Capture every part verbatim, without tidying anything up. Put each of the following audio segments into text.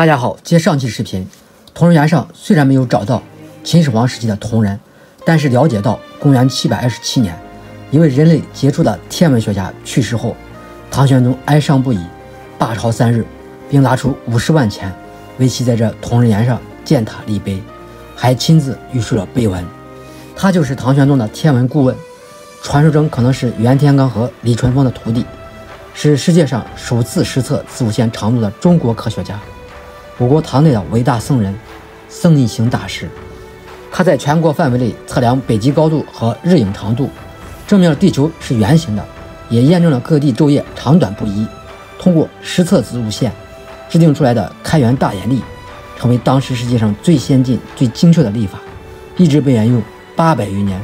大家好，接上期视频，铜仁崖上虽然没有找到秦始皇时期的铜人，但是了解到公元七百二十七年，一位人类杰出的天文学家去世后，唐玄宗哀伤不已，大朝三日，并拿出五十万钱为其在这铜仁崖上建塔立碑，还亲自语述了碑文。他就是唐玄宗的天文顾问，传说中可能是袁天罡和李淳风的徒弟，是世界上首次实测子午线长度的中国科学家，我国唐代的伟大僧人、僧尼行大师。他在全国范围内测量北极高度和日影长度，证明了地球是圆形的，也验证了各地昼夜长短不一。通过实测子午线制定出来的开元大衍历，成为当时世界上最先进、最精确的历法，一直被沿用八百余年，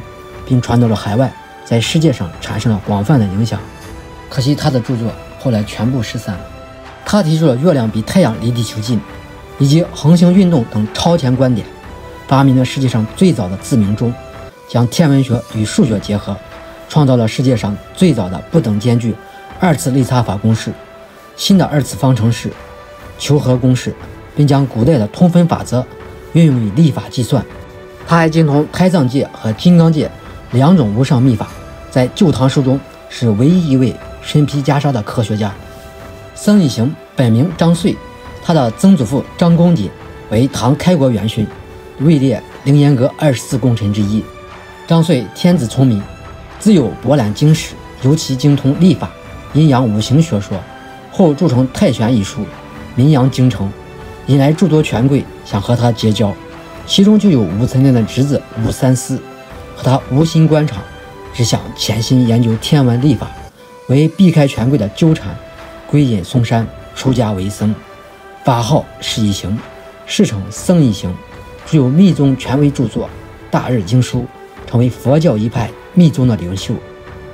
并传到了海外，在世界上产生了广泛的影响。可惜他的著作后来全部失散了。他提出了月亮比太阳离地球近，以及恒星运动等超前观点，发明了世界上最早的自鸣钟，将天文学与数学结合，创造了世界上最早的不等间距二次类差法公式、新的二次方程式、求和公式，并将古代的通分法则运用于历法计算。他还精通胎藏界和金刚界两种无上秘法，在《旧唐书》中是唯一一位身披袈裟的科学家。僧尼行本名张遂，他的曾祖父张公瑾为唐开国元勋，位列凌烟阁二十四功臣之一。张遂天资聪明，自幼博览经史，尤其精通历法、阴阳五行学说，后著成《太玄》一书，名扬京城，引来诸多权贵想和他结交，其中就有武则天的侄子武三思。和他无心官场，只想潜心研究天文历法，为避开权贵的纠缠，归隐嵩山，出家为僧，法号释义行，世称僧义行，著有密宗权威著作《大日经书》，成为佛教一派密宗的领袖。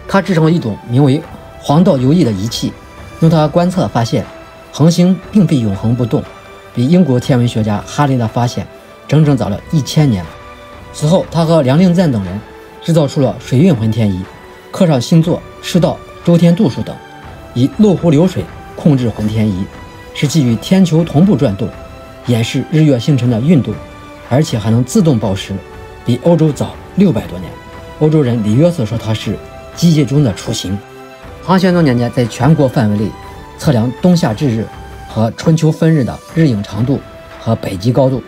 他制成了一种名为黄道游弋的仪器，用它观测发现恒星并非永恒不动，比英国天文学家哈雷的发现整整早了一千年。此后，他和梁令赞等人制造出了水运浑天仪，刻上星座、赤道、周天度数等，以漏湖流水控制浑天仪，使其与天球同步转动，演示日月星辰的运动，而且还能自动报时，比欧洲早六百多年。欧洲人李约瑟说他是机械中的雏形。唐玄宗年间，在全国范围内测量冬夏至日和春秋分日的日影长度和北极高度，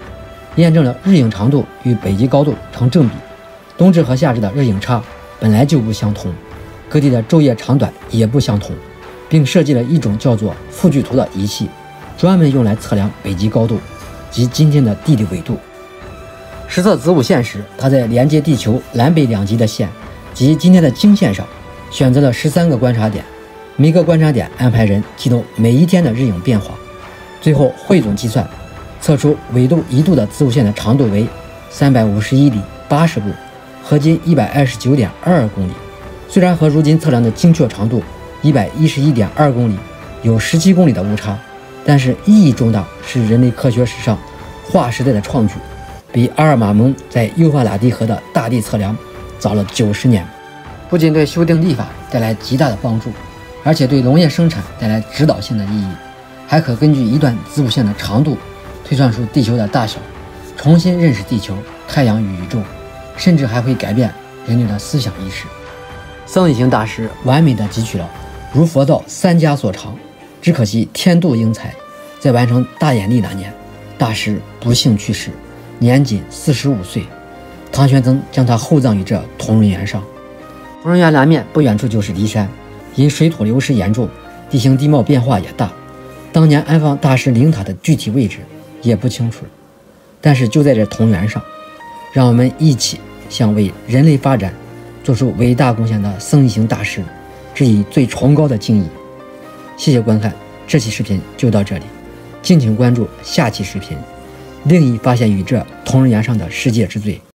验证了日影长度与北极高度成正比，冬至和夏至的日影差本来就不相同，各地的昼夜长短也不相同，并设计了一种叫做复距图的仪器，专门用来测量北极高度及今天的地理纬度。实测子午线时，他在连接地球南北两极的线及今天的经线上选择了十三个观察点，每个观察点安排人记录每一天的日影变化，最后汇总计算，测出纬度一度的子午线的长度为三百五十一里八十步，合今一百二十九点二二公里。虽然和如今测量的精确长度一百一十一点二公里有十七公里的误差，但是意义重大，是人类科学史上划时代的创举，比阿尔马蒙在幼发拉底河的大地测量早了九十年。不仅对修订历法带来极大的帮助，而且对农业生产带来指导性的意义，还可根据一段子午线的长度，推算出地球的大小，重新认识地球、太阳与宇宙，甚至还会改变人类的思想意识。僧尼行大师完美的汲取了儒佛道三家所长，只可惜天妒英才，在完成大衍历那年，大师不幸去世，年仅四十五岁。唐玄宗将他厚葬于这铜仁崖上。铜仁崖南面不远处就是骊山，因水土流失严重，地形地貌变化也大，当年安放大师灵塔的具体位置也不清楚，但是就在这铜仁崖上，让我们一起向为人类发展做出伟大贡献的僧尼行大师致以最崇高的敬意。谢谢观看，这期视频就到这里，敬请关注下期视频，另一发现与这铜仁崖上的世界之最。